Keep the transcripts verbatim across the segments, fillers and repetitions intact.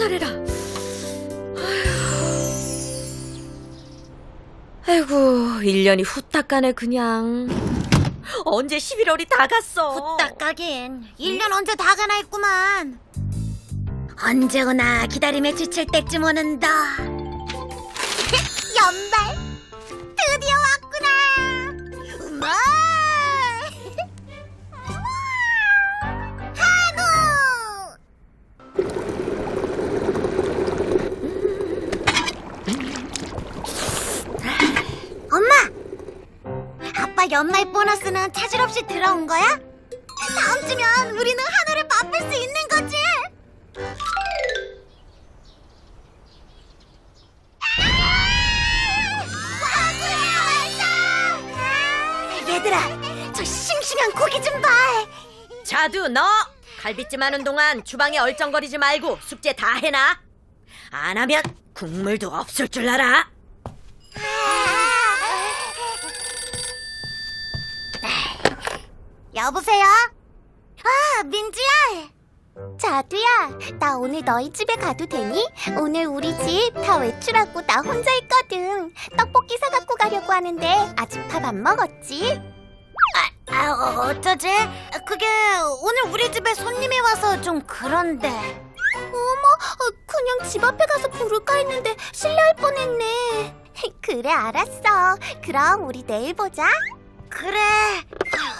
살해라. 아이고, 일 년이 후딱 가네 그냥. 언제 십일월이 다 갔어. 후딱 가긴 일 년 언제 다 가나 했구만. 언제 오나 기다림에 지칠 때쯤 오는다. 연말 드디어 왔구나. 우와, 한우. 엄마, 아빠 연말 보너스는 차질 없이 들어온 거야? 다음 주면 우리는 한우를 맛볼 수 있는 거지? 얘들아, 저 싱싱한 고기 좀 봐. 자두, 너 갈비찜 하는 동안 주방에 얼쩡거리지 말고 숙제 다 해놔. 안 하면 국물도 없을 줄 알아. 여보세요? 아, 민지야. 자두야, 나 오늘 너희 집에 가도 되니? 오늘 우리 집 다 외출하고 나 혼자 있거든. 떡볶이 사갖고 가려고 하는데 아직 밥 안 먹었지? 아, 아 어, 어쩌지? 그게 오늘 우리 집에 손님이 와서 좀 그런데. 어머, 그냥 집 앞에 가서 부를까 했는데 실례할 뻔했네. 그래, 알았어. 그럼 우리 내일 보자. 그래.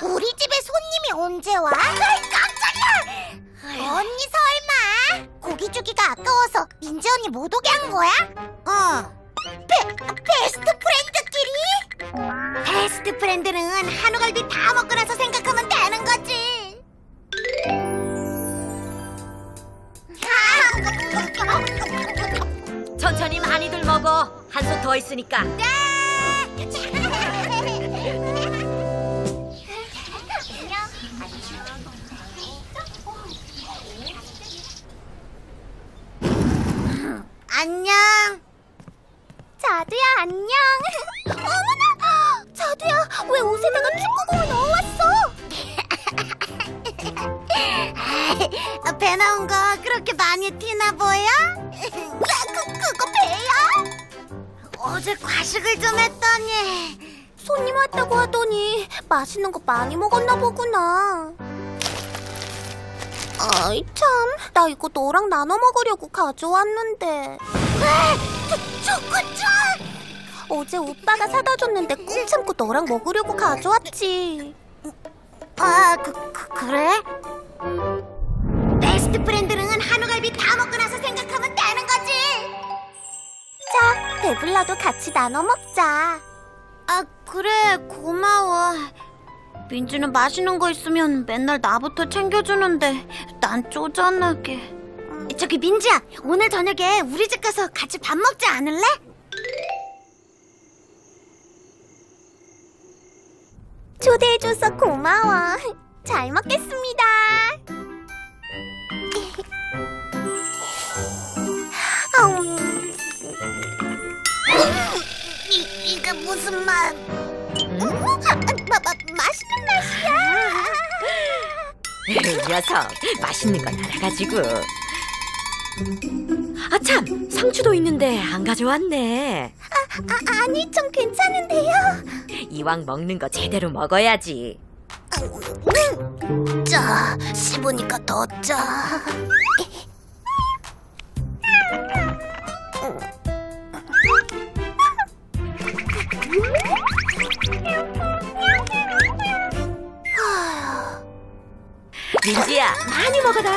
우리 집에 손님이 언제 와? 아이, 깜짝이야! 언니 설마 고기 주기가 아까워서 민지 언니 못 오게 한 거야? 어. 베, 베스트 프렌드끼리? 베스트 프렌드는 한우갈비 다 먹고 나서 생각하면 되는 거지. 천천히 많이들 먹어. 한 손 더 있으니까. 네. 안녕. 자두야, 안녕. 어머나, 자두야, 왜 옷에다가 축구공을 넣어왔어? 배 나온 거 그렇게 많이 티나 보여? 그, 그거 배야? 어제 과식을 좀 했더니. 손님 왔다고 하더니 맛있는 거 많이 먹었나 보구나. 아이 참, 나 이거 너랑 나눠 먹으려고 가져왔는데. 초코초! 어제 오빠가 사다 줬는데 꾹 참고 너랑 먹으려고 가져왔지. 아, 그, 그, 그래? 베스트 프렌드는 한우갈비 다 먹고 나서 생각하면 되는 거지! 자, 배불러도 같이 나눠 먹자. 아, 그래, 고마워. 민주는 맛있는 거 있으면 맨날 나부터 챙겨주는데 난 쪼잔하게. 음. 저기 민지야, 오늘 저녁에 우리 집 가서 같이 밥 먹지 않을래? 초대해줘서 고마워. 잘 먹겠습니다. 음. 이, 이게 무슨 맛? 음? 마, 마, 맛있는 맛이야. 녀석, 맛있는 건 알아가지고. 아 참, 상추도 있는데 안 가져왔네. 아, 아, 아니, 좀 괜찮은데요. 이왕 먹는 거 제대로 먹어야지. 짜, 씹으니까 더 짜. 민지야, 많이 먹어라.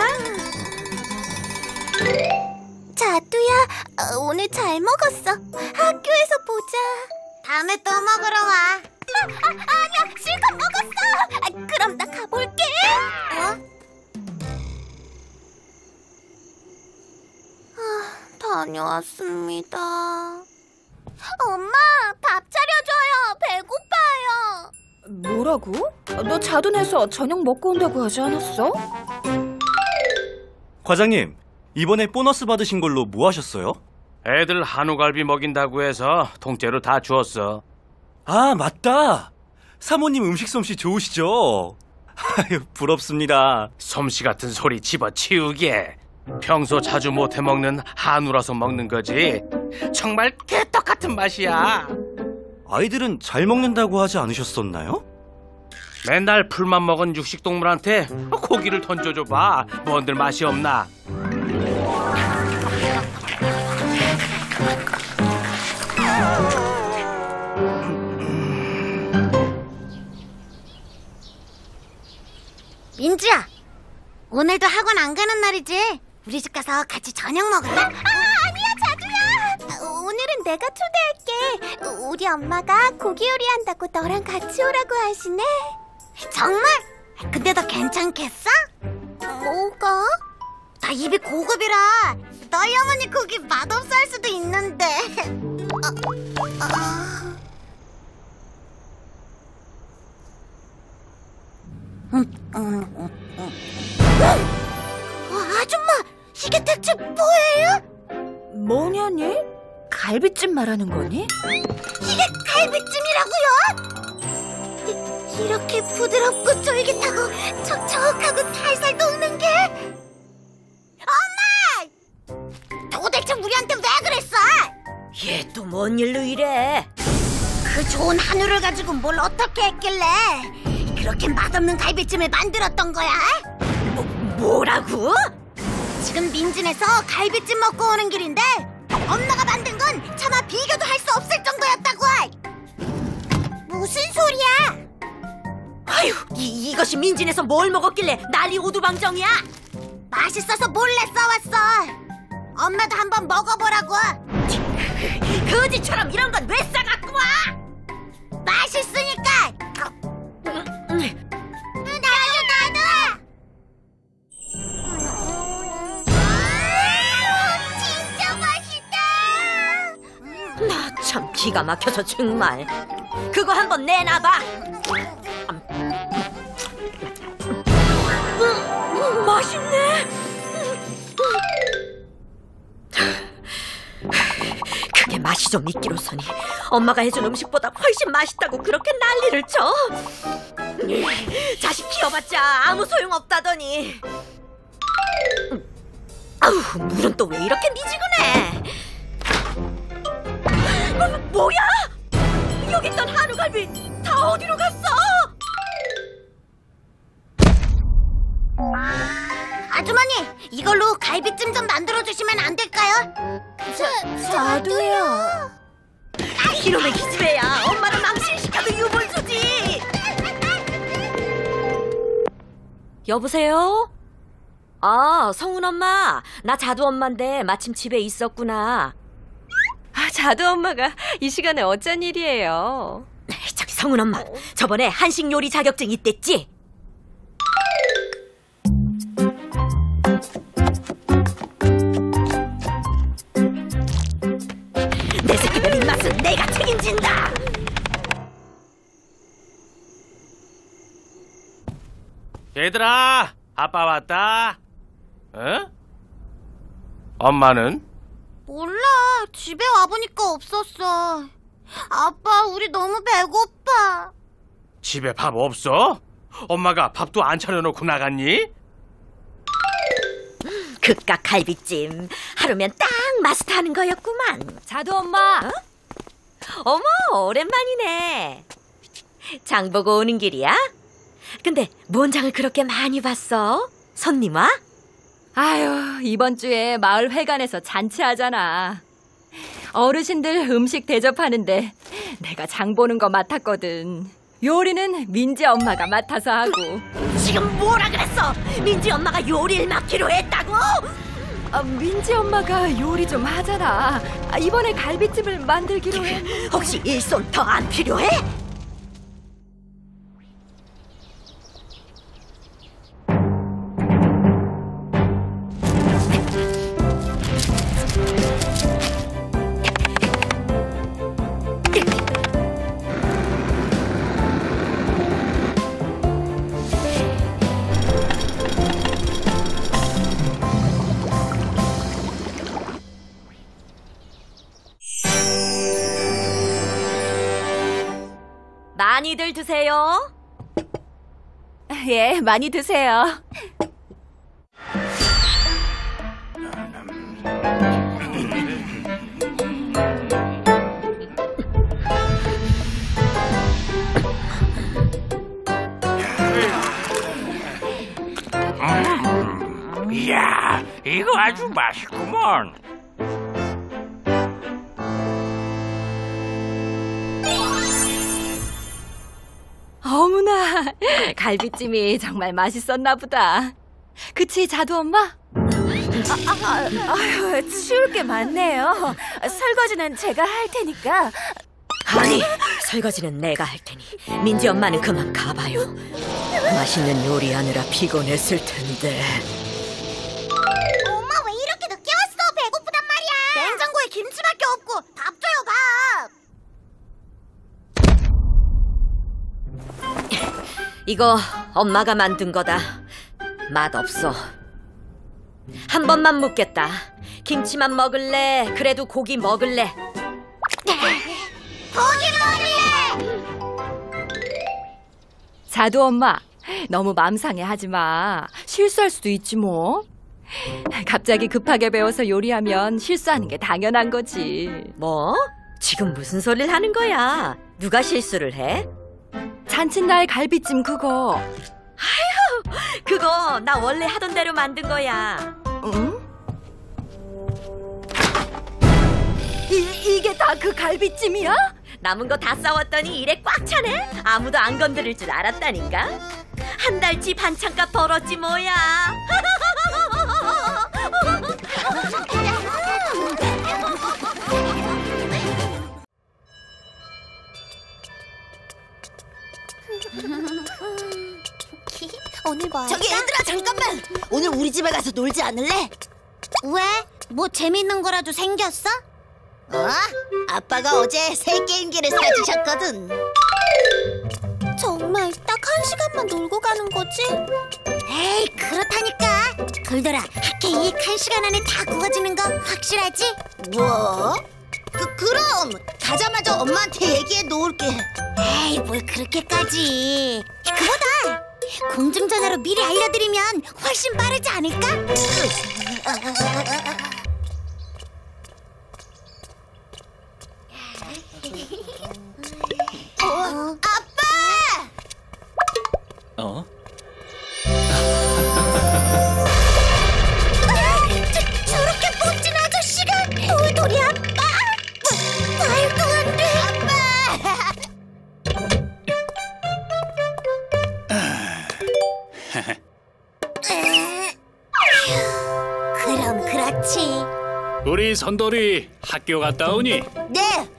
자두야, 오늘 잘 먹었어. 학교에서 보자. 다음에 또 먹으러 와. 아, 아, 아니야, 실컷 먹었어. 아, 그럼 나 가볼게. 어? 아, 다녀왔습니다. 엄마, 밥 차려줘요. 배고파요. 뭐라고? 너 자두 내서 저녁 먹고 온다고 하지 않았어? 과장님, 이번에 보너스 받으신 걸로 뭐 하셨어요? 애들 한우갈비 먹인다고 해서 통째로 다 주웠어. 아, 맞다. 사모님 음식 솜씨 좋으시죠? 아유, 부럽습니다. 솜씨 같은 소리 집어치우게. 평소 자주 못 해먹는 한우라서 먹는 거지 정말 개떡같은 맛이야. 아이들은 잘 먹는다고 하지 않으셨었나요? 맨날 풀만 먹은 육식동물한테 고기를 던져줘봐. 뭔들 맛이 없나? 민주야, 오늘도 학원 안 가는 날이지? 우리 집 가서 같이 저녁 먹을래? 아, 아니야 자두야! 오늘은 내가 초대할게. 우리 엄마가 고기 요리한다고 너랑 같이 오라고 하시네. 정말? 근데 너 괜찮겠어? 뭐가? 나 입이 고급이라 너희 어머니 고기 맛없어 할 수도 있는데. 어, 어... 음, 음, 음, 음. 아줌마, 이게 대체 뭐예요? 뭐냐니? 갈비찜 말하는 거니? 이게 갈비찜이라고요? 이, 이렇게 부드럽고 쫄깃하고 촉촉하고 살살 녹는 게? 엄마! 도대체 우리한테 왜 그랬어? 얘 또 뭔 일로 이래? 그 좋은 한우를 가지고 뭘 어떻게 했길래 그렇게 맛없는 갈비찜을 만들었던 거야? 뭐라고? 지금 민진에서 갈비찜 먹고 오는 길인데 엄마가 만든 건 차마 비교도 할 수 없을 정도였다고! 무슨 소리야? 아휴, 이, 이것이 민진에서 뭘 먹었길래 난리 오두방정이야? 맛있어서 몰래 싸왔어! 엄마도 한번 먹어보라고! 거지처럼 이런 건 왜 싸갖고 와! 맛있으니까! 음. 참 기가 막혀서 정말. 그거 한번 내놔봐. 음, 음, 맛있네. 그게 맛이 좀 있기로서니 엄마가 해준 음식보다 훨씬 맛있다고 그렇게 난리를 쳐. 자식 키워봤자 아무 소용없다더니. 아우, 물은 또 왜 이렇게 미지근해. 뭐야? 여기 있던 한우갈비 다 어디로 갔어? 아주머니, 이걸로 갈비찜 좀 만들어주시면 안 될까요? 자, 자두야. 이놈의 기집애야. 엄마를 망신시켜도 유물주지. 여보세요? 아, 성훈 엄마. 나 자두 엄마인데 마침 집에 있었구나. 아, 자두 엄마가 이 시간에 어쩐 일이에요? 저기 성훈 엄마, 어? 저번에 한식 요리 자격증 있댔지? 내 새끼들 입맛은 내가 책임진다! 얘들아, 아빠 왔다. 응? 엄마는? 몰라, 집에 와보니까 없었어. 아빠, 우리 너무 배고파. 집에 밥 없어? 엄마가 밥도 안 차려놓고 나갔니? 그깟 갈비찜 하루면 딱 마스터하는 거였구만. 자두 엄마. 어? 어머, 오랜만이네. 장 보고 오는 길이야? 근데 뭔 장을 그렇게 많이 봤어? 손님 와? 아유, 이번 주에 마을 회관에서 잔치하잖아. 어르신들 음식 대접하는데 내가 장 보는 거 맡았거든. 요리는 민지 엄마가 맡아서 하고. 지금 뭐라 그랬어? 민지 엄마가 요리를 맡기로 했다고? 아, 민지 엄마가 요리 좀 하잖아. 아, 이번에 갈비찜을 만들기로 해. 혹시 일손 더 안 필요해? 많이들 드세요. 예, 많이 드세요. 음, 이야, 이거 아주 맛있구먼. 어머나, 갈비찜이 정말 맛있었나 보다. 그치, 자두 엄마? 아, 아, 아유, 치울 게 많네요. 설거지는 제가 할 테니까. 아니, 설거지는 내가 할 테니 민지 엄마는 그만 가봐요. 맛있는 요리하느라 피곤했을 텐데. 엄마 왜 이렇게 늦게 왔어? 배고프단 말이야. 냉장고에 김치밖에 없고 밥 줘요, 밥. 이거 엄마가 만든 거다. 맛없어. 한 번만 묻겠다. 김치만 먹을래? 그래도 고기 먹을래? 고기 먹을래! 자두 엄마, 너무 맘 상해하지 마. 실수할 수도 있지 뭐. 갑자기 급하게 배워서 요리하면 실수하는 게 당연한 거지. 뭐? 지금 무슨 소리를 하는 거야? 누가 실수를 해? 잔칫날 갈비찜 그거. 아휴, 그거 나 원래 하던 대로 만든 거야. 응? 이, 이게 다 그 갈비찜이야? 남은 거 다 싸웠더니 일에 꽉 차네? 아무도 안 건드릴 줄 알았다니까? 한 달치 반찬값 벌었지 뭐야. 오늘 뭐 할까? 저기 얘들아, 잠깐만! 오늘 우리 집에 가서 놀지 않을래? 왜? 뭐 재밌는 거라도 생겼어? 어? 아빠가 어제 새 게임기를 사주셨거든. 정말 딱 한 시간만 놀고 가는 거지? 에이, 그렇다니까. 글더라, 핫케이크 한 시간 안에 다 구워지는 거 확실하지? 뭐? 그, 그럼! 가자마자 엄마한테 얘기해 놓을게. 에이, 뭘 그렇게까지. 그거다! 공중전화로 미리 알려드리면 훨씬 빠르지 않을까? 어, 아빠! 어? 저, 저렇게 멋진 아저씨가 돌돌이 아빠! 말도 안 돼! 아빠! 그럼 그렇지. 우리 선돌이 학교 갔다 오니? 네!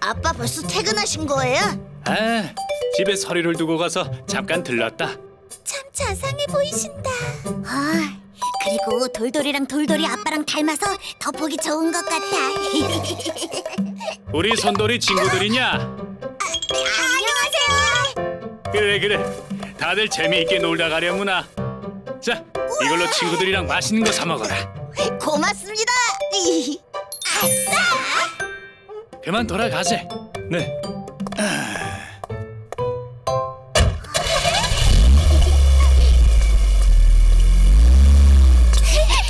아빠 벌써 퇴근하신 거예요? 아, 집에 서류를 두고 가서 잠깐 들렀다. 참 자상해 보이신다. 아, 그리고 돌돌이랑 돌돌이 아빠랑 닮아서 더 보기 좋은 것 같아. 우리 선돌이 친구들이냐? 아, 안녕하세요. 그래 그래, 다들 재미있게 놀다 가려무나. 자, 이걸로 친구들이랑 맛있는 거 사 먹어라. 고맙습니다. 아싸! 그만 돌아가세. 네.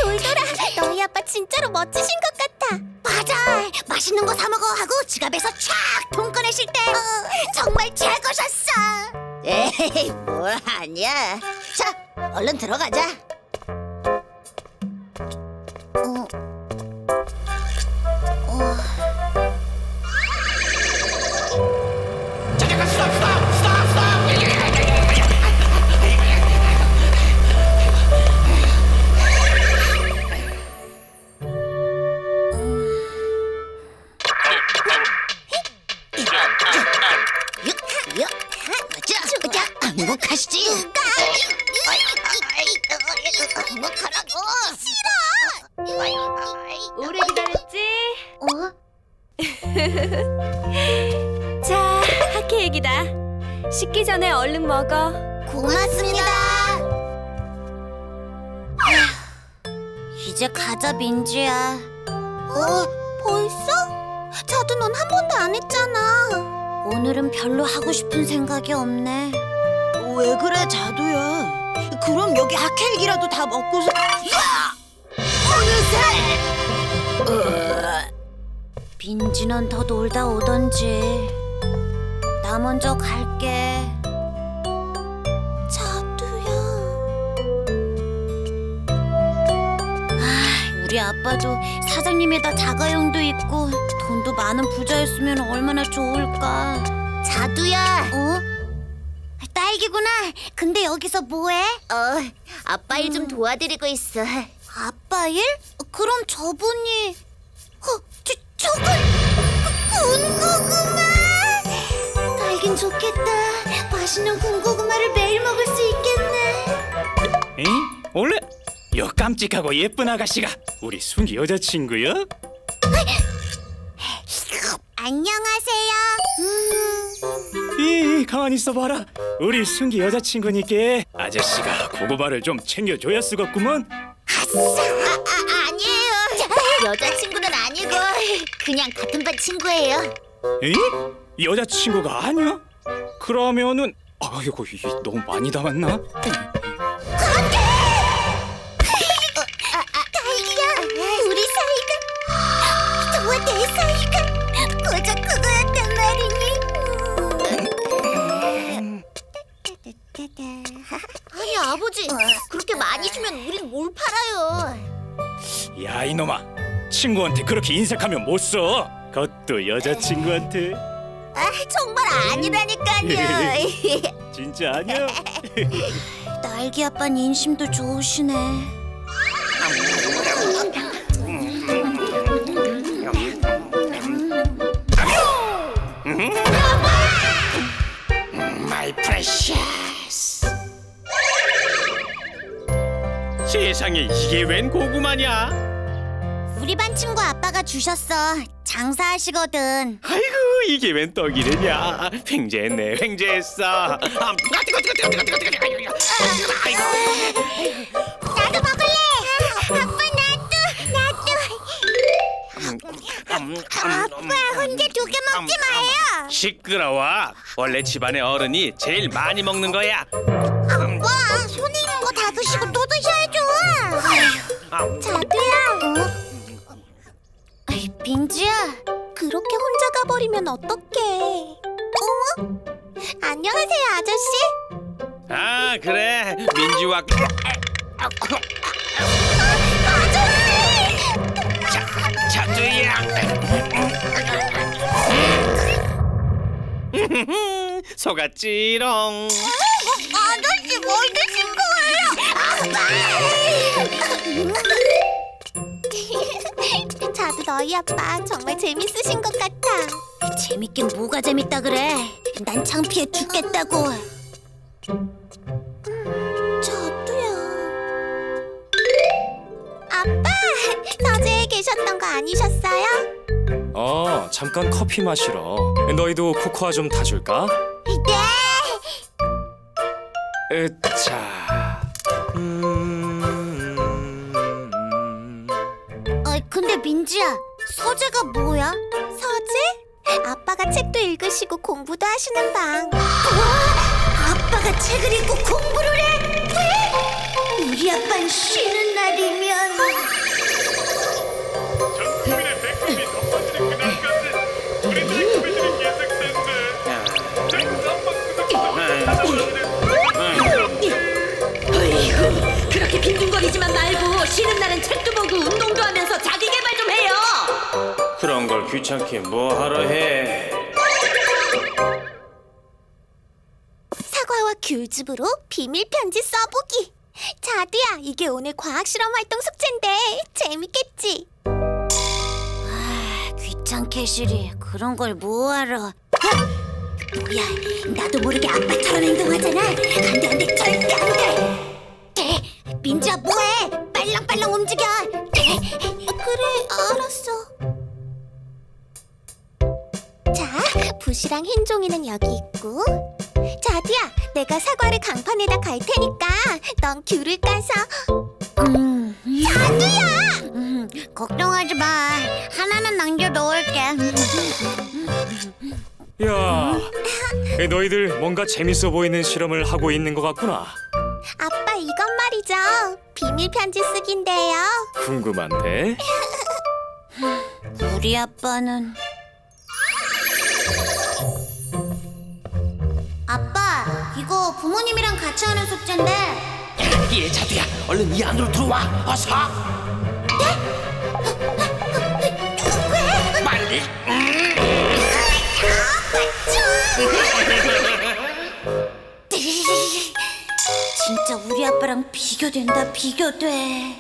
돌돌아, 너희 아빠 진짜로 멋지신 것 같아. 맞아. 맛있는 거 사 먹어 하고 지갑에서 촥 돈 꺼내실 때 어, 정말 최고셨어. 에이, 뭘 아냐. 자, 얼른 들어가자. 자, 핫케이크다. 식기 전에 얼른 먹어. 고맙습니다. 이제 가자, 민지야. 어? 벌써? 자두, 넌 한 번도 안 했잖아. 오늘은 별로 하고 싶은 생각이 없네. 왜 그래, 자두야? 그럼 여기 핫케이크라도 다 먹고서. 어느새! 민지는 더 놀다 오던지. 나 먼저 갈게. 자두야. 우리 아빠도 사장님에다 자가용도 있고 돈도 많은 부자였으면 얼마나 좋을까. 자두야. 어? 딸기구나. 근데 여기서 뭐해? 어, 아빠 일 좀 음. 도와드리고 있어. 아빠 일? 그럼 저분이... 어, 저, 저건... 군고구마! 딸긴 좋겠다. 맛있는 군고구마를 매일 먹을 수 있겠네. 에이? 원래 요 깜찍하고 예쁜 아가씨가 우리 순이 여자친구요? 안녕하세요. 음... 이, 이 가만히 있어봐라. 우리 순기 여자친구니께 아저씨가 고구마를 좀 챙겨줘야 쓰겠구먼. 아싸! 아, 아, 아니에요. 여자친구는 아니고 그냥 같은 반 친구예요. 에이? 여자친구가 아니야? 그러면은... 아이고, 너무 많이 담았나? 안돼! 어, 아, 아, 딸기야, 우리 사이가... 너와 내 사이가... 고작 그거였단 말이니? 아니 아버지, 그렇게 많이 주면 우린 뭘 팔아요? 야 이놈아, 친구한테 그렇게 인색하면 못 써. 그것도 여자친구한테. 아 정말 아니라니까요. 진짜 아니야? 딸기 아빠는 인심도 좋으시네. My precious. 세상에 이게 웬 고구마냐? 우리 반 친구 아빠가 주셨어. 장사하시거든. 아이고 이게 웬 떡이래냐? 횡재했네 횡재했어. 아, 뜨거 뜨거 뜨거 뜨거 뜨거 뜨거. 아이고. 나도 먹을래. 아빠 혼자 두 개 먹지 마요. 시끄러워. 원래 집안의 어른이 제일 많이 먹는 거야. 아빠 손에 있는 거 다 드시고 또 드셔야죠. 자두야. 어? 아이, 민지야, 그렇게 혼자 가버리면 어떡해. 어머? 안녕하세요 아저씨. 아 그래 민지와. 속았지롱. 아저씨 뭘 드신 거예요? 아빠! 자두 너희 아빠 정말 재밌으신 것 같아. 재밌긴 뭐가 재밌다 그래. 난 창피해 죽겠다고. 자두야. 아빠! 서재에 계셨던 거 아니셨어요? 어, 잠깐 커피 마시러. 너희도 코코아 좀 타줄까? 네! 으차... 음... 어, 근데 민지야, 서재가 뭐야? 서재? 아빠가 책도 읽으시고 공부도 하시는 방. 와! 아빠가 책을 읽고 공부를 해? 왜? 우리 아빠는 쉬는 날이면... 전 국민의 백금이 덮어지는 그날까지 우리 백금이들이 계속된대. 어이구, 그렇게 빈둥거리지만 말고 쉬는 날은 책도 보고 운동도 하면서 자기 개발 좀 해요. 그런 걸 귀찮게 뭐하러 해. 사과와 귤즙으로 비밀 편지 써보기. 자두야, 이게 오늘 과학 실험 활동 숙제인데 재밌겠지? 아, 귀찮게 시리. 그런 걸 뭐하러. 뭐야, 나도 모르게 아빠처럼 행동하잖아. 안돼 안돼 절대 안돼. 민지야 뭐해? 빨랑빨랑 움직여. 그래 알았어. 자, 붓이랑 흰 종이는 여기 있고. 자두야, 내가 사과를 강판에다 갈 테니까 넌 귤을 까서. 음. 자두야! 음, 걱정하지 마. 하나는 남겨 놓을게. 야, 너희들 뭔가 재밌어 보이는 실험을 하고 있는 것 같구나. 아빠, 이건 말이죠. 비밀 편지 쓰기인데요. 궁금한데? 우리 아빠는... 아빠, 이거 부모님이랑 같이 하는 숙제인데. 예, 자두야, 얼른 이 안으로 들어와, 어서. 네? 진짜 우리 아빠랑 비교된다, 비교돼.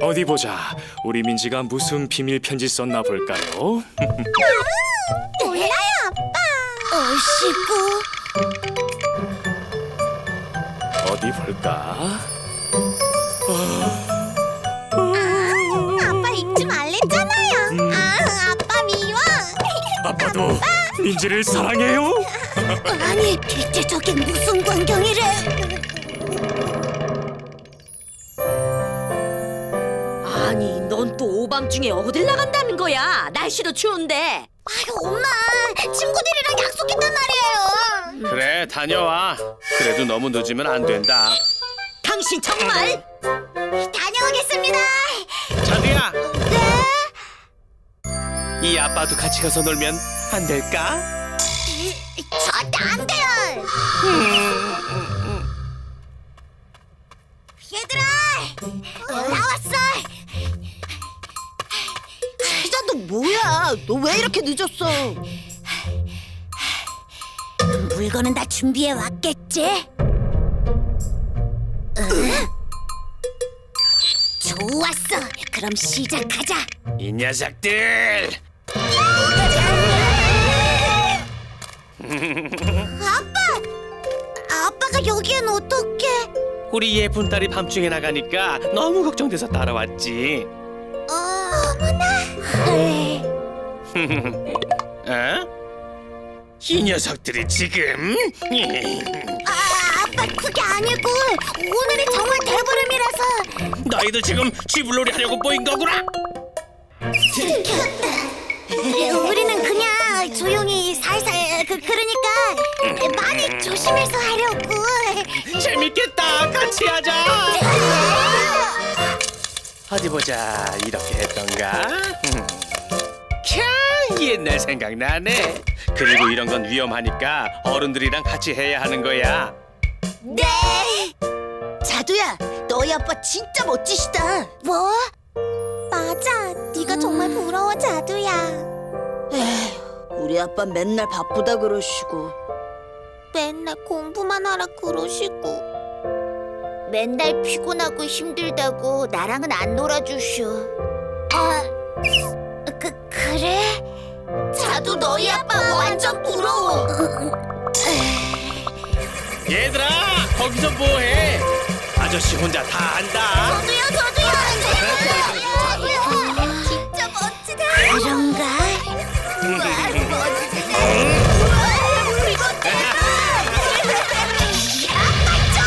어디 보자, 우리 민지가 무슨 비밀 편지 썼나 볼까요? 몰라요, 아빠. 얼씨구. 어디 볼까? 어... 아빠도 아빠! 민지를 사랑해요? 아니, 대체 저게 무슨 광경이래? 아니, 넌 또 오밤중에 어딜 나간다는 거야? 날씨도 추운데. 아유, 엄마, 친구들이랑 약속했단 말이에요. 그래, 다녀와. 그래도 너무 늦으면 안 된다. 당신 정말? 다녀오겠습니다. 자두야. 네? 이 아빠도 같이 가서 놀면 안 될까? 절대 안 돼요! 얘들아! 어? 나왔어! 희자, 너 뭐야? 너 왜 이렇게 늦었어? 물건은 다 준비해 왔겠지? 응? 좋았어! 그럼 시작하자! 이 녀석들! 아빠! 아빠가 여기엔 어떻게? 우리 예쁜 딸이 밤중에 나가니까 너무 걱정돼서 따라왔지. 어, 어머나. 어? 이 녀석들이 지금? 아, 아빠 그게 아니고 오늘이 정말 대보름이라서. 너희도 지금 쥐불놀이 하려고 모인 거구나. 우리는 그냥 조용히 살살 그, 그러니까 많이 조심해서 하려고. 재밌겠다, 같이 하자. 어디 보자, 이렇게 했던가? 캬, 옛날 생각나네. 그리고 이런 건 위험하니까 어른들이랑 같이 해야 하는 거야. 네. 자두야, 너희 아빠 진짜 멋지시다. 뭐? 맞아, 네가 음... 정말 부러워, 자두야. 에휴, 우리 아빠 맨날 바쁘다 그러시고 맨날 공부만 하라 그러시고 맨날 피곤하고 힘들다고 나랑은 안 놀아주셔. 아, 그, 그래? 자두, 너희 아빠 완전 부러워. 얘들아, 거기서 뭐해? 아저씨 혼자 다 한다. 저도요, 저도요. 저도요. 진짜 멋지다. 그런가? 우와, 멋지다. 우와, 이거 대박. 아빠 좀!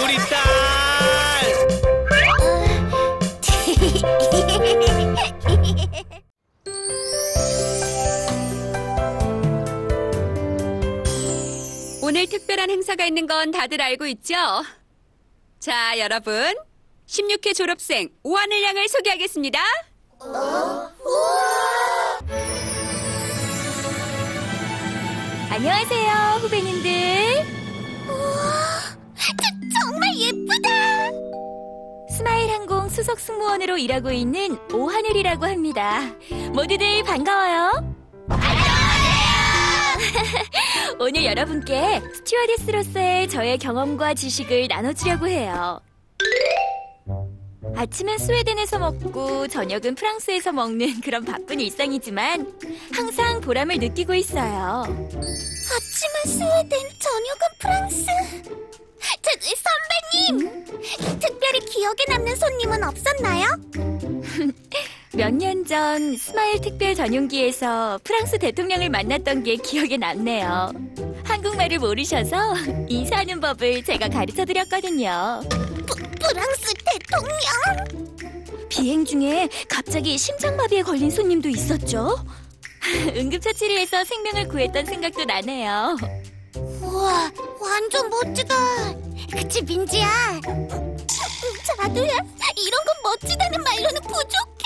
우리 딸! 오늘 특별한 행사가 있는 건 다들 알고 있죠? 자, 여러분, 십육 회 졸업생 오하늘 양을 소개하겠습니다. 어? 우와! 안녕하세요, 후배님들. 우와, 저, 정말 예쁘다. 스마일항공 수석 승무원으로 일하고 있는 오하늘이라고 합니다. 모두들 반가워요. 오늘 여러분께 스튜어디스로서의 저의 경험과 지식을 나눠주려고 해요. 아침은 스웨덴에서 먹고 저녁은 프랑스에서 먹는 그런 바쁜 일상이지만 항상 보람을 느끼고 있어요. 아침은 스웨덴, 저녁은 프랑스. 저, 선배님! 음? 특별히 기억에 남는 손님은 없었나요? 몇 년 전 스마일 특별 전용기에서 프랑스 대통령을 만났던 게 기억에 남네요. 한국말을 모르셔서 인사하는 법을 제가 가르쳐드렸거든요. 부, 프랑스 대통령? 비행 중에 갑자기 심장마비에 걸린 손님도 있었죠. 응급처치를 해서 생명을 구했던 생각도 나네요. 우와, 완전 멋지다. 그치, 민지야? 자두야, 이런 건 멋지다는 말로는 부족해.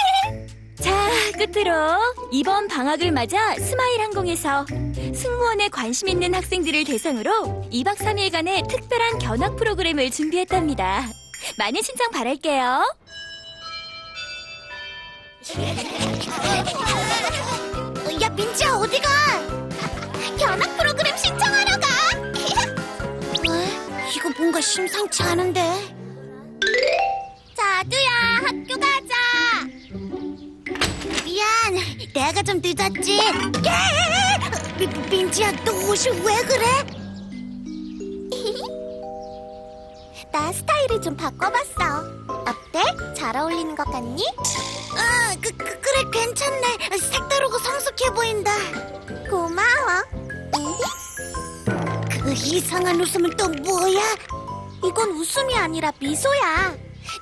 자, 끝으로 이번 방학을 맞아 스마일항공에서 승무원에 관심 있는 학생들을 대상으로 이 박 삼 일간의 특별한 견학 프로그램을 준비했답니다. 많은 신청 바랄게요. 야, 민지야, 어디 가? 견학 프로그램 신청하러 가! 왜? 이거 뭔가 심상치 않은데? 자두야, 학교 가자! 미안, 내가 좀 늦었지? 미, 민지야, 너 옷이 왜 그래? 나 스타일을 좀 바꿔봤어. 어때? 잘 어울리는 것 같니? 아, 그, 그, 그래, 괜찮네. 색다르고 성숙해 보인다. 고마워. 그 이상한 웃음은 또 뭐야? 이건 웃음이 아니라 미소야.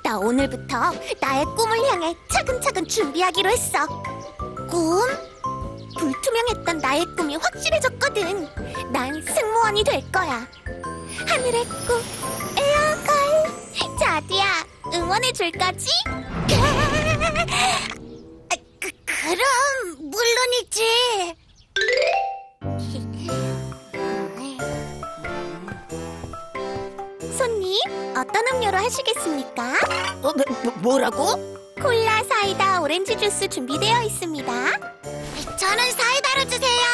나 오늘부터 나의 꿈을 향해 차근차근 준비하기로 했어. 꿈? 불투명했던 나의 꿈이 확실해졌거든. 난 승무원이 될 거야. 하늘의 꿈, 에어걸. 자두야, 응원해줄 거지? 아, 그, 그럼 물론이지. 손님, 어떤 음료로 하시겠습니까? 어, 뭐, 뭐라고? 콜라, 사이다, 오렌지 주스 준비되어 있습니다. 저는 사이다로 주세요.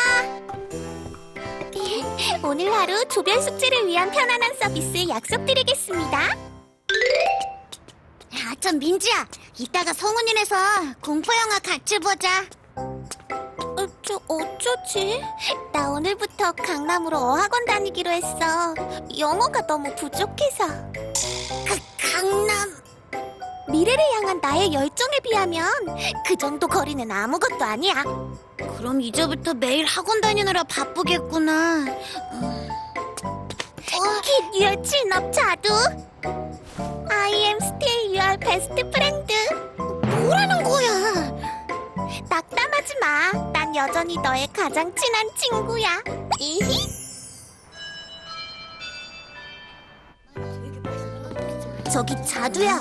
오늘 하루 조별 숙제를 위한 편안한 서비스 약속드리겠습니다. 아참, 민지야, 이따가 성훈이네서 공포 영화 같이 보자. 어, 저 어쩌지? 나 오늘부터 강남으로 어학원 다니기로 했어. 영어가 너무 부족해서. 그, 강남... 미래를 향한 나의 열정에 비하면 그 정도 거리는 아무것도 아니야. 그럼 이제부터 매일 학원 다니느라 바쁘겠구나. 음... 어... 킷, your chin up, 자두. I am still your best friend. 뭐라는 거야? 낙담하지 마. 난 여전히 너의 가장 친한 친구야. 이히? 저기 자두야,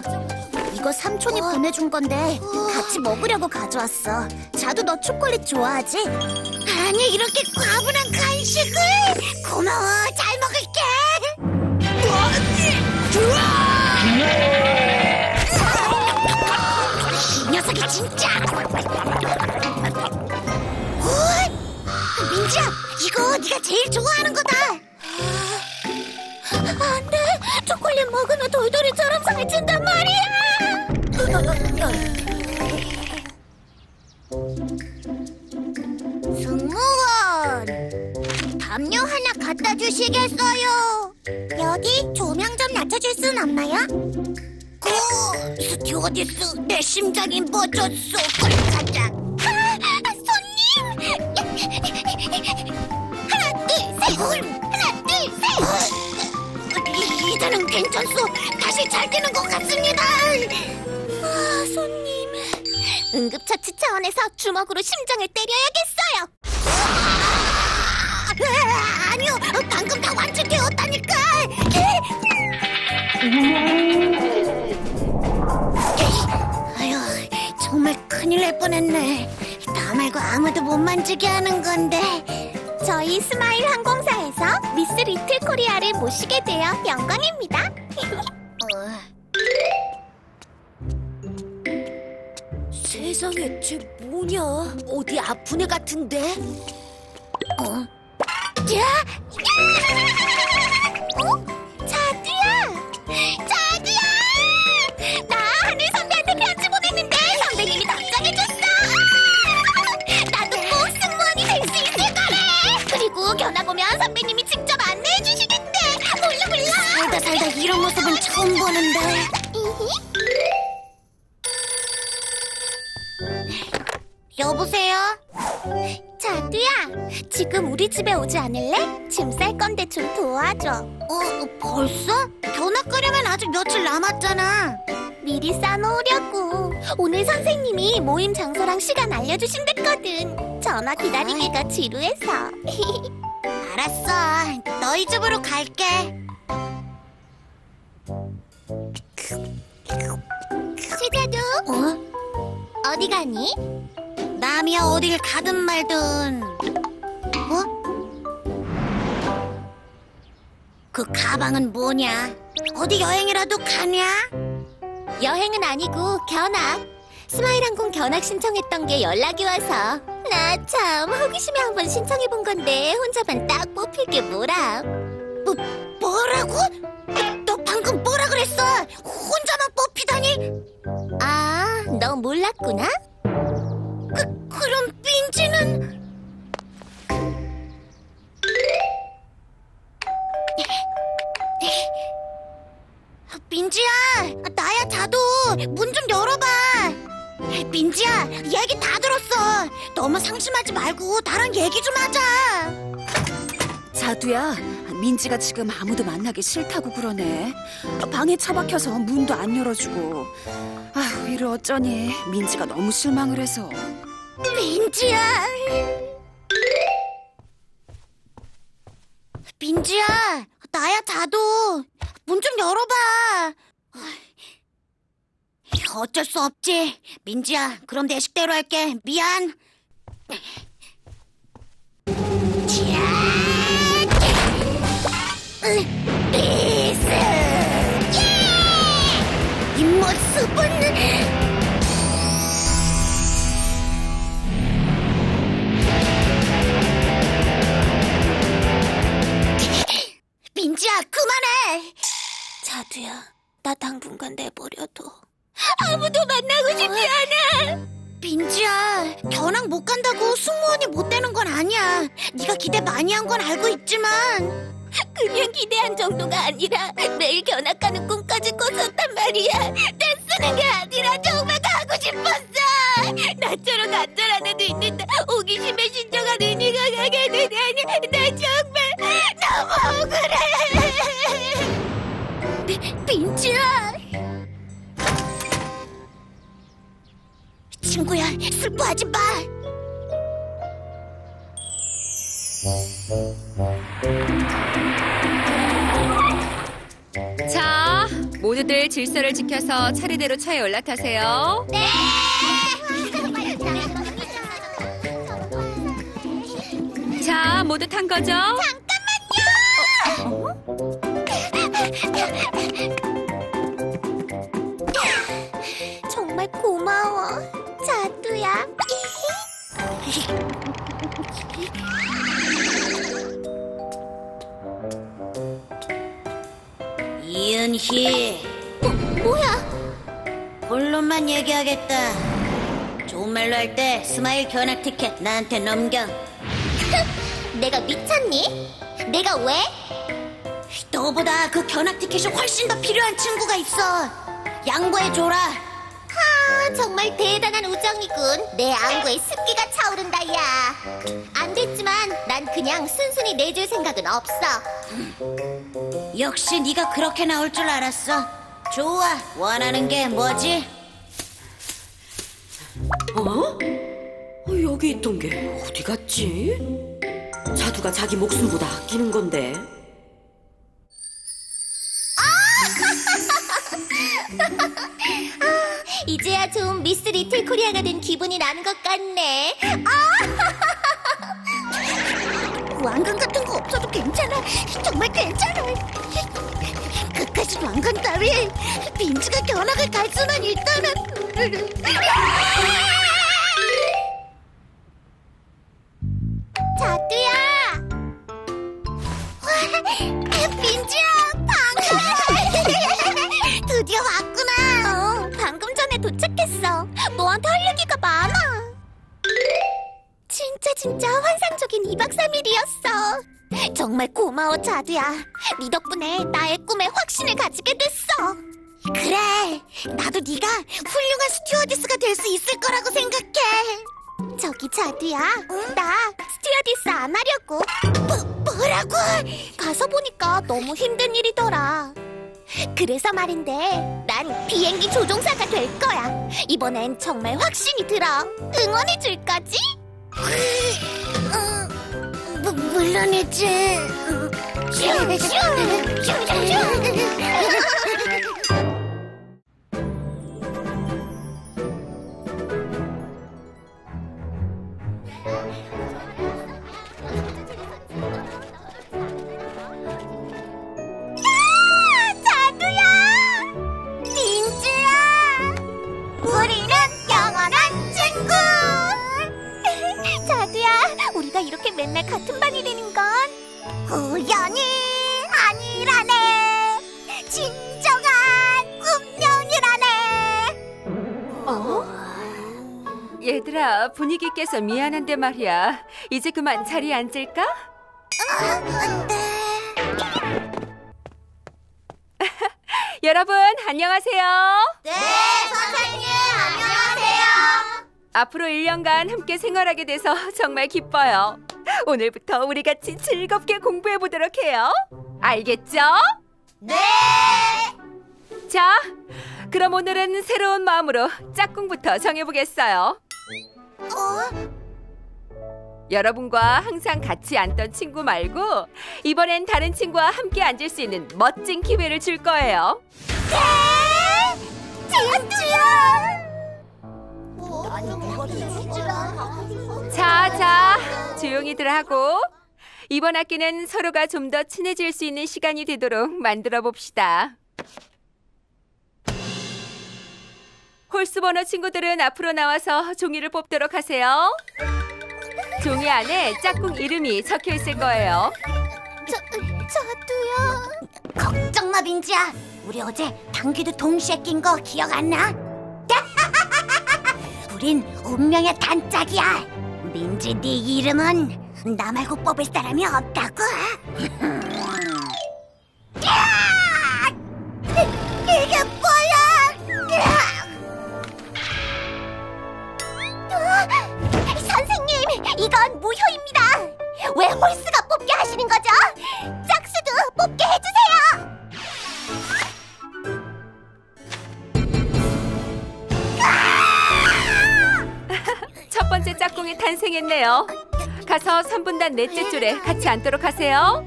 이거 삼촌이 어. 보내준 건데 어. 같이 먹으려고 가져왔어. 자두, 너 초콜릿 좋아하지? 아니, 이렇게 과분한 간식을. 고마워, 잘 먹을게. 좋아. 이 녀석이 진짜! 오! 민지야, 이거 네가 제일 좋아하는 거다! 안 돼! 초콜릿 먹은 후 돌돌이처럼 살찐단 말이야! 승무원! 담요 하나 갖다 주시겠어요? 여기 조명 좀 낮춰줄 순 없나요? 고! 스튜어디스, 내 심장이 멎었어. 빨리 가자. 하! 손님! 하나, 둘, 셋! 하나, 둘, 셋! 이제는 괜찮소. 다시 잘 되는 것 같습니다. 아, 손님... 응급처치 차원에서 주먹으로 심장을 때려야겠어요. 으아, 아니요, 방금 다 완치되었다니까. 아휴, 정말 큰일 날 뻔했네. 나 말고 아무도 못 만지게 하는 건데. 저희 스마일 항공사에서 미스 리틀 코리아를 모시게 되어 영광입니다. 어. 세상에, 쟤 뭐냐? 어디 아픈 애 같은데? 어? 야! 야! 어? 자두야! 자두야! 나 하늘 선배한테 편지 보냈는데 선배님이 답장해줬어! 나도 꼭 승무원이 될 수 있을 거래! 그리고 견학 오면 선배님이 직접 안내해주시겠대! 몰라 몰라! 살다 살다 이런 모습은 처음 보는데. 여보세요? 자두야, 지금 우리 집에 오지 않을래? 짐 쌀 건데 좀 도와줘. 어? 벌써? 견학 가려면 아직 며칠 남았잖아. 미리 싸놓으려고. 오늘 선생님이 모임 장소랑 시간 알려주신댔거든. 전화 기다리기가 지루해서. 알았어, 너희 집으로 갈게. 최자두, 어? 어디 가니? 남이야 어딜 가든 말든. 어? 그 가방은 뭐냐? 어디 여행이라도 가냐? 여행은 아니고 견학. 스마일항공 견학 신청했던 게 연락이 와서. 나 참 호기심에 한번 신청해본 건데 혼자만 딱 뽑힐 게 뭐라. 뭐, 뭐라고? 너 방금 뭐라 그랬어? 혼자만 뽑히다니? 아, 너 몰랐구나? 그, 그럼 빈지는... 민지야, 나야 다도. 문 좀 열어봐. 민지야, 얘기 다 들었어. 너무 상심하지 말고 나랑 얘기 좀 하자. 자두야, 민지가 지금 아무도 만나기 싫다고 그러네. 방에 처박혀서 문도 안 열어주고. 아휴, 이를 어쩌니. 민지가 너무 실망을 해서. 민지야, 민지야, 나야 다도. 문 좀 열어봐. 어쩔 수 없지. 민지야, 그럼 내 식대로 할게. 미안. 비스! 예! 이 모습은... 민지야, 그만해! 자두야, 나 당분간 내버려둬. 아무도 만나고 싶지 않아. 민지야, 견학 못 간다고 승무원이 못 되는 건 아니야. 네가 기대 많이 한 건 알고 있지만 그냥 기대한 정도가 아니라 매일 견학 가는 꿈까지 꿨었단 말이야. 난 쓰는 게 아니라 정말 가고 싶었어. 나처럼 간절한 애도 있는데 호기심에 신청한 은희가 가게 되다니, 나 정말 너무 억울해. 민지야, 친구야, 슬퍼하지 마. 자, 모두들 질서를 지켜서 차례대로 차에 올라타세요. 네. 자, 모두 탄 거죠? 잠깐만요. 어? 정말 고마워, 자두야. 이은희. 뭐, 뭐야? 본론만 얘기하겠다. 좋은 말로 할 때 스마일 견학 티켓 나한테 넘겨. 내가 미쳤니? 내가 왜? 너보다 그 견학 티켓이 훨씬 더 필요한 친구가 있어. 양보해줘라. 하, 정말 대단한 우정이군. 내 안구에 습기가 차오른다, 야. 안 됐지만 난 그냥 순순히 내줄 생각은 없어. 역시 네가 그렇게 나올 줄 알았어. 좋아, 원하는 게 뭐지? 어? 여기 있던 게 어디 갔지? 자두가 자기 목숨보다 아끼는 건데. 이제야 좀 미스 리틀 코리아가 된 기분이 나는 것 같네. 아! 왕관 같은 거 없어도 괜찮아. 정말 괜찮아. 끝까지 왕관 따위. 민지가 견학을 갈 수만 있다면. 자두야. 와, 민지야, 방금 드디어 왔구나. 어. 방금 전에 도착했어. 너한테 할 얘기가 많아. 진짜 진짜 환상적인 이박 삼일이었어. 정말 고마워, 자두야. 네 덕분에 나의 꿈에 확신을 가지게 됐어. 그래, 나도 네가 훌륭한 스튜어디스가 될 수 있을 거라고 생각해. 저기 자두야, 응? 나 스튜어디스 안 하려고. 뭐, 뭐라고? 가서 보니까 너무 힘든 일이더라. 그래서 말인데 난 비행기 조종사가 될 거야. 이번엔 정말 확신이 들어. 응원해 줄 거지? 어, 뭐, 물론이지. 얘들아, 분위기 깨서 미안한데 말이야. 이제 그만 자리에 앉을까? 어, 네. 여러분, 안녕하세요. 네, 선생님, 안녕하세요. 앞으로 일 년간 함께 생활하게 돼서 정말 기뻐요. 오늘부터 우리 같이 즐겁게 공부해보도록 해요. 알겠죠? 네! 자, 그럼 오늘은 새로운 마음으로 짝꿍부터 정해보겠어요. 어? 여러분과 항상 같이 앉던 친구 말고 이번엔 다른 친구와 함께 앉을 수 있는 멋진 기회를 줄 거예요. 네! 주연주연! 자, 자, 조용히들 하고 이번 학기는 서로가 좀 더 친해질 수 있는 시간이 되도록 만들어 봅시다. 홀수 번호 친구들은 앞으로 나와서 종이를 뽑도록 하세요. 종이 안에 짝꿍 이름이 적혀 있을 거예요. 저, 저도요. 걱정 마, 민지야. 우리 어제 당귀도 동시에 낀 거 기억 안 나? 우린 운명의 단짝이야. 민지, 네 이름은 나 말고 뽑을 사람이 없다고. 이게 뭐야? 선생님, 이건 무효입니다. 왜 홀수가 뽑게 하시는 거죠? 짝수도 뽑게 해주세요. 첫 번째 짝꿍이 탄생했네요. 가서 삼 분단 넷째 줄에 같이 앉도록 하세요.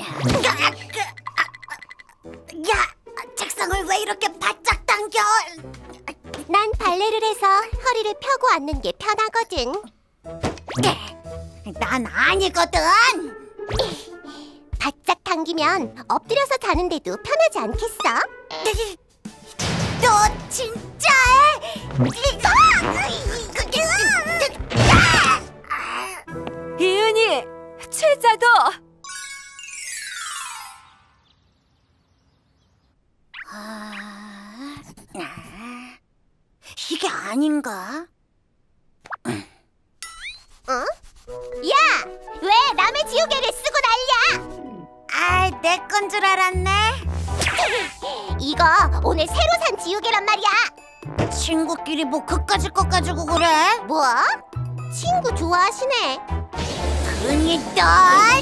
야! 책상을 왜 이렇게 바짝 당겨? 난 발레를 해서 허리를 펴고 앉는 게 편하거든. 난 아니거든. 바짝 당기면 엎드려서 자는데도 편하지 않겠어? 너 진짜? 이은이, 최자도! 아, 이게 아닌가? 어? 야! 왜 남의 지우개를 쓰고 난리야? 아, 내 건 줄 알았네. 이거 오늘 새로 산 지우개란 말이야. 친구끼리 뭐 그까짓 것 가지고 그래? 뭐? 친구 좋아하시네. 그러니까.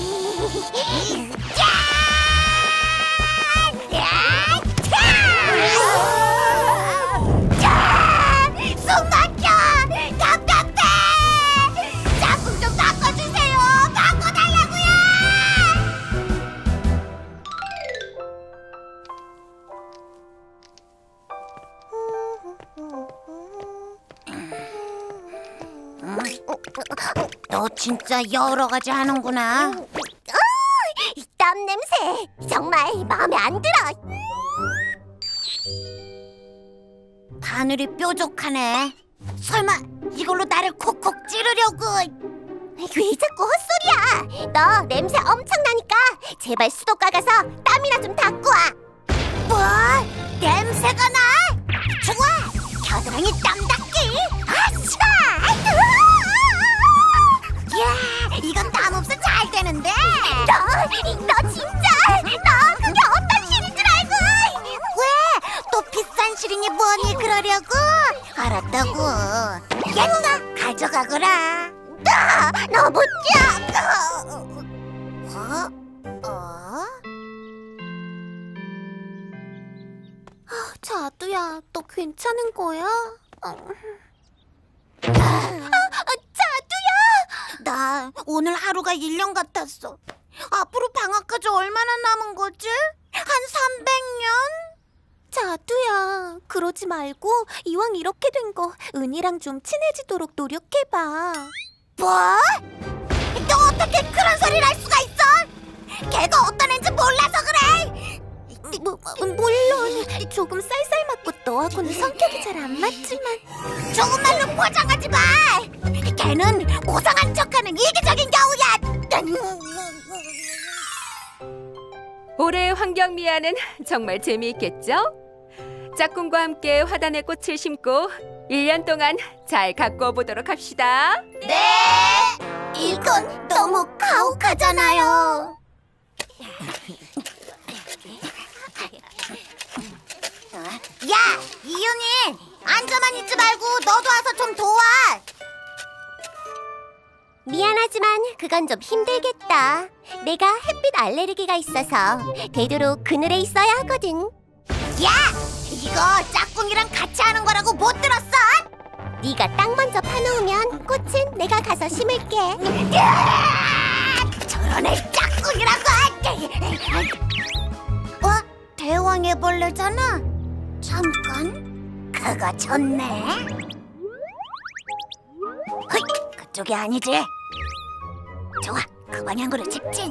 숨 막혀! 답답해! 짝꿍 좀 바꿔주세요! 바꿔달라고요! 너 진짜 여러 가지 하는구나. 이 땀 냄새! 정말 마음에 안 들어! 바늘이 뾰족하네. 설마 이걸로 나를 콕콕 찌르려고? 왜 자꾸 헛소리야? 너 냄새 엄청나니까 제발 수도가 가서 땀이나 좀 닦고 와. 뭐? 냄새가 나? 좋아! 겨드랑이 땀 닦기! 아차! 야, 이건 땀 없어 잘 되는데? 너, 너 진짜! 너 그게 어떤 실인 줄 알고! 왜? 또 비싼 실이니 뭐니? 그러려고? 알았다고. 얘가 가져가거라. 나! 나 못 자! 어? 어? 자두야, 너 괜찮은 거야? 어. 아, 자두야! 나 오늘 하루가 일 년 같았어. 앞으로 방학까지 얼마나 남은 거지? 한 삼백 년? 자두야, 그러지 말고 이왕 이렇게 된 거 은이랑 좀 친해지도록 노력해봐. 뭐? 너 어떻게 그런 소리를 할 수가 있어? 걔가 어떤 애인지 몰라서 그래! 뭐, 물론 조금 쌀쌀 맞고 너하고는 성격이 잘 안 맞지만 조금만로 포장하지 마! 걔는 고상한 척하는 이기적인 여우야! 오, 올해 환경미화는 정말 재미있겠죠? 짝꿍과 함께 화단에 꽃을 심고 일 년 동안 잘 가꾸어 보도록 합시다. 네! 이건 너무 가혹하잖아요. 야, 이윤이! 앉아만 있지 말고 너도 와서 좀 도와! 미안하지만 그건 좀 힘들겠다. 내가 햇빛 알레르기가 있어서 되도록 그늘에 있어야 하거든. 야! 이거 짝꿍이랑 같이 하는 거라고 못 들었어? 네가 땅 먼저 파놓으면 꽃은 내가 가서 심을게. 저런 애 짝꿍이라고! 어? 대왕애벌레잖아? 잠깐, 그거 좋네. 헐, 그쪽이 아니지? 좋아, 그 방향으로 직진.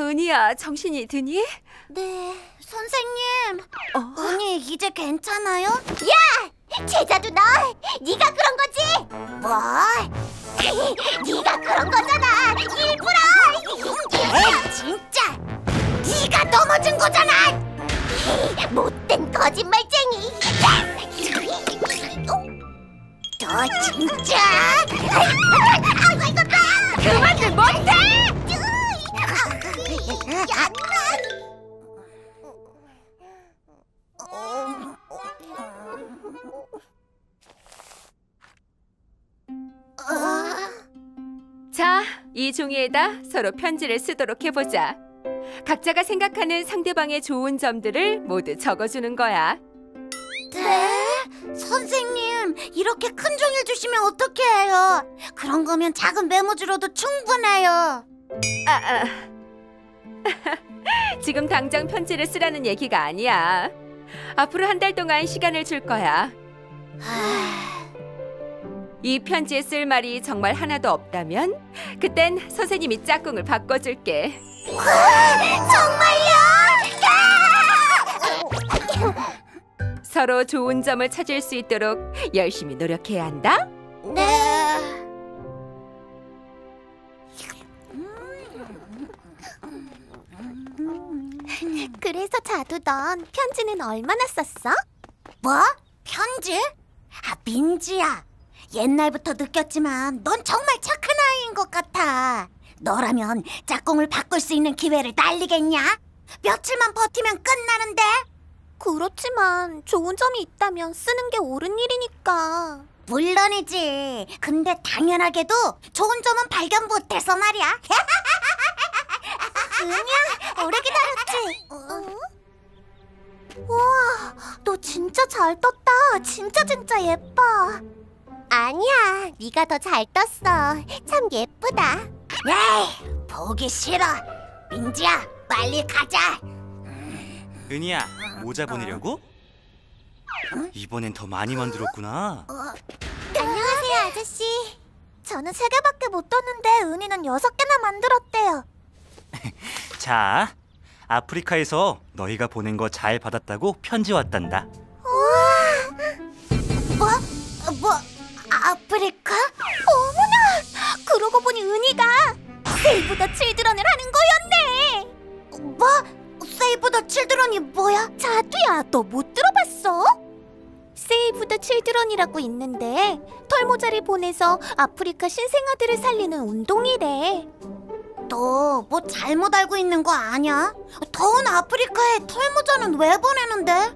은희야, 정신이 드니? 네, 선생님. 어? 은희, 이제 괜찮아요? 야! 제자도 너! 네가 그런 거지! 뭐? 네가 그런 거잖아! 일부러! 에이, 진짜! 네가 넘어진 거잖아! 못된 거짓말쟁이! 너 진짜! 아이고, 이거 봐! 그만들 못해! 자, 이 종이에다 서로 편지를 쓰도록 해보자. 각자가 생각하는 상대방의 좋은 점들을 모두 적어주는 거야. 네? 선생님, 이렇게 큰 종이 주시면 어떻게 해요? 그런 거면 작은 메모지로도 충분해요. 아, 아. 지금 당장 편지를 쓰라는 얘기가 아니야. 앞으로 한 달 동안 시간을 줄 거야. 하... 이 편지에 쓸 말이 정말 하나도 없다면 그땐 선생님이 짝꿍을 바꿔줄게. 정말요? 서로 좋은 점을 찾을 수 있도록 열심히 노력해야 한다. 네. 그래서 자두, 넌 편지는 얼마나 썼어? 뭐? 편지? 아, 민지야, 옛날부터 느꼈지만 넌 정말 착한 아이인 것 같아. 너라면 짝꿍을 바꿀 수 있는 기회를 날리겠냐? 며칠만 버티면 끝나는데? 그렇지만 좋은 점이 있다면 쓰는 게 옳은 일이니까. 물론이지. 근데 당연하게도 좋은 점은 발견 못해서 말이야. 은희야, 오래 기다렸지? 어? 우와, 너 진짜 잘 떴다. 진짜 진짜 예뻐. 아니야, 네가 더 잘 떴어. 참 예쁘다. 에이, 보기 싫어. 민지야, 빨리 가자. 은희야, 모자 보내려고? 응? 이번엔 더 많이 만들었구나. 어? 어? 안녕하세요, 아저씨. 저는 세 개밖에 못 떴는데 은희는 여섯 개나 만들었대요. 자, 아프리카에서 너희가 보낸 거 잘 받았다고 편지 왔단다. 우와! 뭐? 뭐? 아프리카? 어머나! 그러고 보니 은희가 세이브 더 칠드런을 하는 거였네! 뭐? 세이브 더 칠드런이 뭐야? 자두야, 너 못 들어봤어? 세이브 더 칠드런이라고 있는데 털모자를 보내서 아프리카 신생아들을 살리는 운동이래. 너 뭐 잘못 알고 있는 거 아냐? 더운 아프리카에 털모자는 왜 보내는데?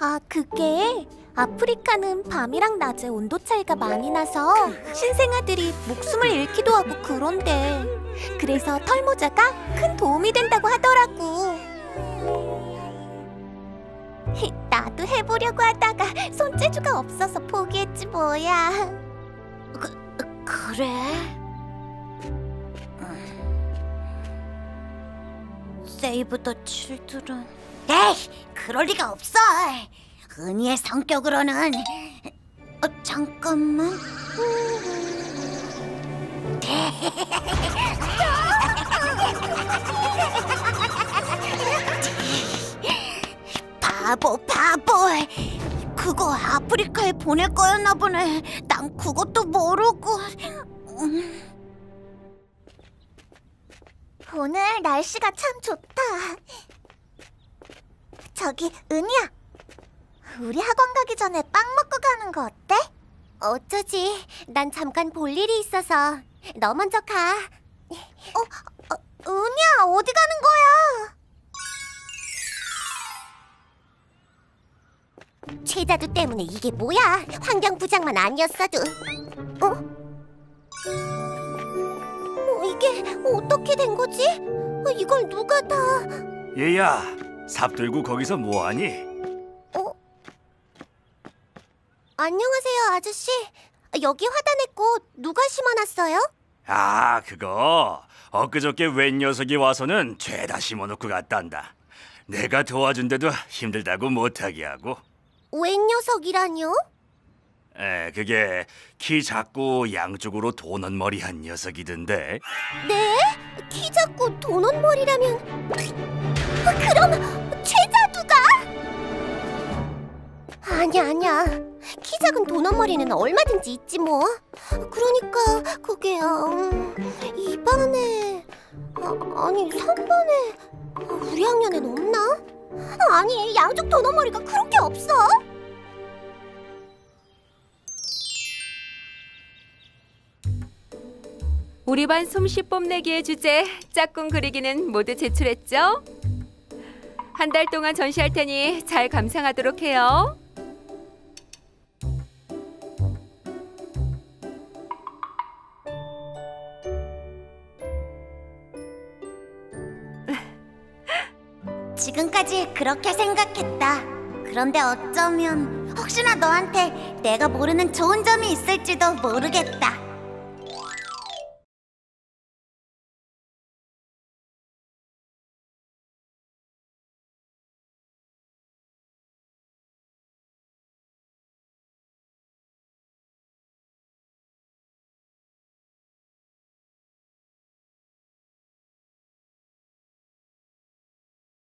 아, 그게 아프리카는 밤이랑 낮에 온도 차이가 많이 나서 신생아들이 목숨을 잃기도 하고 그런데, 그래서 털모자가 큰 도움이 된다고 하더라고. 나도 해보려고 하다가 손재주가 없어서 포기했지 뭐야. 그, 그래? 세이브 더 칠드런. 에이, 그럴 리가 없어. 근이의 성격으로는... 어, 잠깐만... 바보, 바보! 그거 아프리카에 보낼 거였나 보네. 난 그것도 모르고... 음... 오늘 날씨가 참 좋다. 저기, 은희야! 우리 학원 가기 전에 빵 먹고 가는 거 어때? 어쩌지? 난 잠깐 볼 일이 있어서. 너 먼저 가. 어? 어 은희야, 어디 가는 거야? 최다두 때문에 이게 뭐야? 환경부장만 아니었어도. 어? 어 이게 어떻게 된 거지? 이걸 누가 다... 얘야, 삽 들고 거기서 뭐하니? 어? 안녕하세요, 아저씨. 여기 화단에 꽃 누가 심어놨어요? 아, 그거 엊그저께 웬 녀석이 와서는 죄다 심어놓고 갔단다. 내가 도와준데도 힘들다고 못하게 하고. 웬 녀석이라뇨? 에, 그게 키 작고 양쪽으로 도넛머리한 녀석이던데. 네? 키 작고 도넛머리라면... 그럼 최자두가? 아니야, 아니야. 키 작은 도넛머리는 얼마든지 있지 뭐. 그러니까 그게 음, 이 반에... 아, 아니 삼 반에... 우리 학년엔 없나? 아니 양쪽 도넛머리가 그렇게 없어? 우리 반 솜씨 뽐내기의 주제 짝꿍 그리기는 모두 제출했죠? 한 달 동안 전시할 테니 잘 감상하도록 해요. 지금까지 그렇게 생각했다. 그런데 어쩌면 혹시나 너한테 내가 모르는 좋은 점이 있을지도 모르겠다.